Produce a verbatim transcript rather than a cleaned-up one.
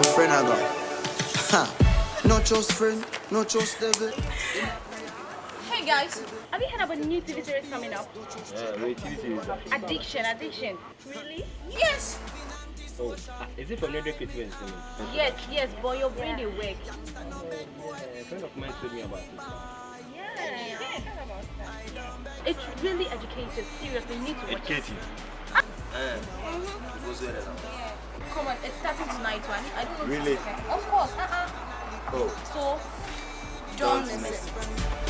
a friend I got. Not just friend, not just devil. Hey guys, have you heard about the new T V series coming up? Yeah, wait, T V series. Addiction, addiction. Really? Yes! Oh, is it from Netflix Twins? Yes, yes, boy, you're bringing the work. A friend of mine told me about it. Yeah, yeah, I heard about that. It's really educative, seriously, you need to watch it. Educative? Yeah. It was there now. Come on, it's starting tonight, one. I don't know. Really? Of course, uh-uh. Oh. So, don't miss it.